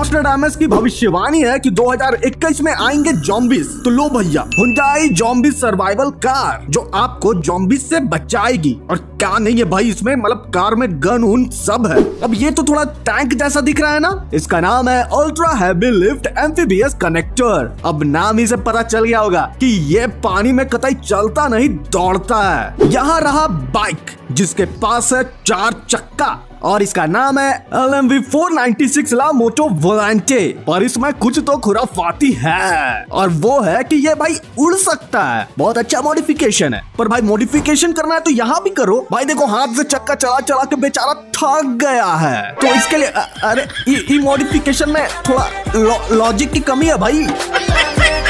Nostradamus की भविष्यवाणी है कि 2021 में आएंगे जॉम्बीज। तो लो भैया, हुंडई जॉम्बी सर्वाइवल कार जो आपको जॉम्बीज से बचाएगी। और क्या नहीं है भाई इसमें, मतलब कार में गन उन सब है। अब ये तो थोड़ा टैंक जैसा दिख रहा है ना, इसका नाम है ultra heavy lift amphibious connector. अब नाम ही से पता चल गया होगा कि ये पानी में कतई चलता नहीं, दौड़ता है। यहाँ रहा बाइक जिसके पास है 4 चक्का और इसका नाम है LMV 496 ला मोटो वोलांटे। और इसमें कुछ तो खुराफाती है और वो है कि ये भाई उड़ सकता है। बहुत अच्छा मॉडिफिकेशन है, पर भाई मॉडिफिकेशन करना है तो यहाँ भी करो भाई। देखो हाथ से चक्का चला चला के बेचारा थक गया है, तो इसके लिए अरे मॉडिफिकेशन में थोड़ा लॉजिक की कमी है भाई।